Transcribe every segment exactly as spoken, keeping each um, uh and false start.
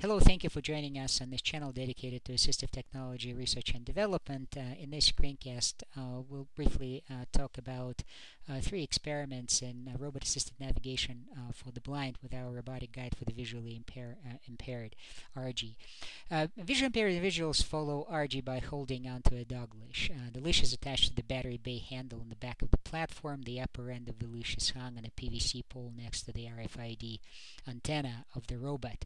Hello, thank you for joining us on this channel dedicated to assistive technology research and development. Uh, in this screencast, uh, we'll briefly uh, talk about uh, three experiments in uh, robot-assisted navigation uh, for the blind with our robotic guide for the visually impair, uh, impaired, R G. Uh, visually impaired individuals follow R G by holding onto a dog leash. Uh, the leash is attached to the battery bay handle on the back of the platform. The upper end of the leash is hung on a P V C pole next to the R F I D antenna of the robot.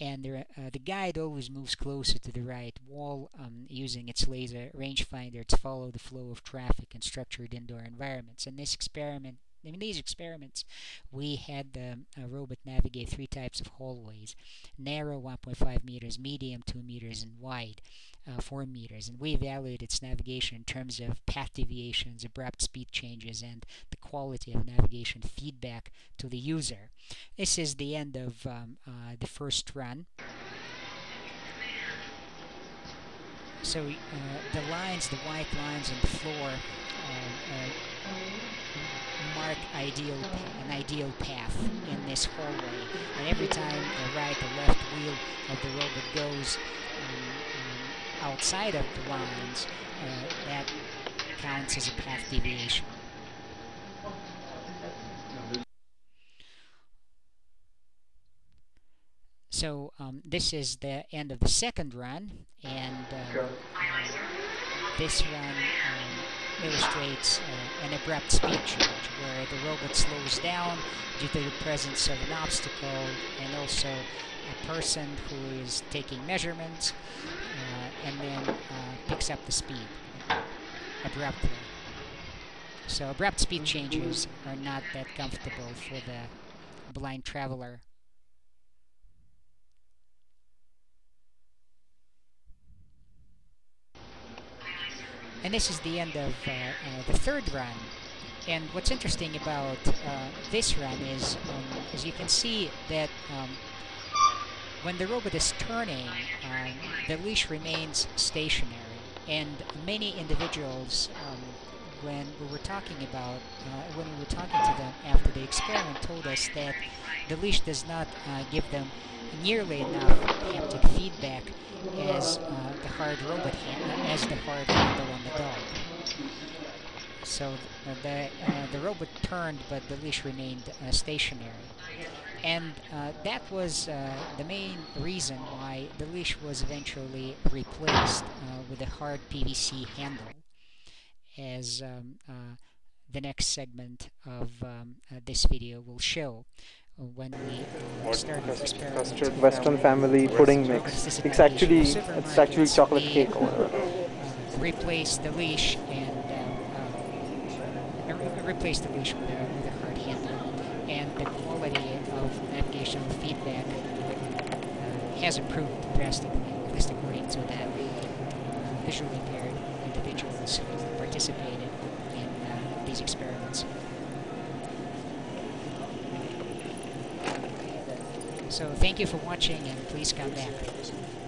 And Uh, the guide always moves closer to the right wall um, using its laser rangefinder to follow the flow of traffic in structured indoor environments. In this experiment, in these experiments, we had the um, robot navigate three types of hallways: narrow, one point five meters, medium, two meters, and wide, uh, four meters. And we evaluated its navigation in terms of path deviations, abrupt speed changes, and the quality of navigation feedback to the user. This is the end of um, uh, the first run. So uh, the lines, the white lines on the floor, uh, uh, mark ideal an ideal path in this hallway, and every time the right or left wheel of the robot goes um, um, outside of the lines, uh, that counts as a path deviation. So um, this is the end of the second run, and uh, this run um, illustrates uh, an abrupt speed change where the robot slows down due to the presence of an obstacle and also a person who is taking measurements, uh, and then uh, picks up the speed abruptly. So abrupt speed changes are not that comfortable for the blind traveler. And this is the end of uh, uh, the third run. And what's interesting about uh, this run is, um, as you can see, that um, when the robot is turning, uh, the leash remains stationary. And many individuals, um, when we were talking about, uh, when we were talking to them after the experiment, told us that the leash does not uh, give them nearly enough haptic feedback as uh, the hard robot hand, as the hard handle on the dog. So uh, the uh, the robot turned, but the leash remained uh, stationary, and uh, that was uh, the main reason why the leash was eventually replaced uh, with a hard P V C handle, as um, uh, the next segment of um, uh, this video will show. When we started custard Western family pudding mix. It's actually it's actually chocolate cake. Or replace the leash and uh, uh, replace the leash with a, with a hard handle, and the quality of navigational feedback uh, has improved drastically, at least according to the visually impaired individuals who participated in uh, these experiments. So thank you for watching, and please come back.